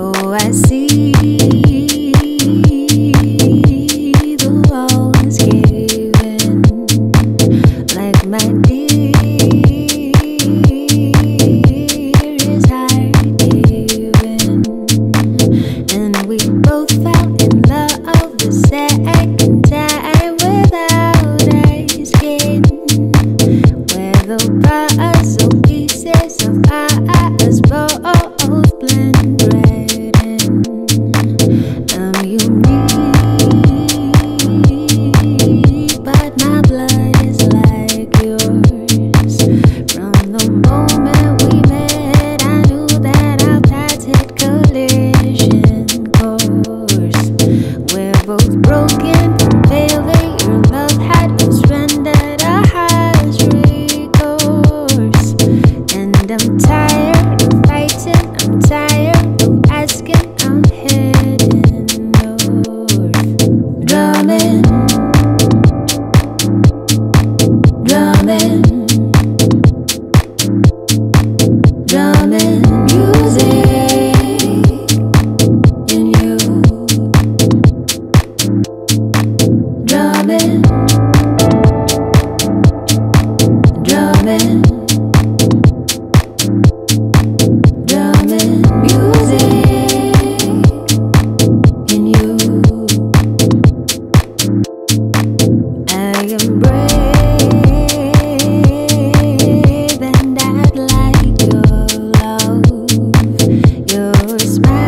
Oh, I see the wall is caving, like my dear is hard given, and we both fell in love the second time without asking. Where the puzzle pieces of us both blend right. Smile.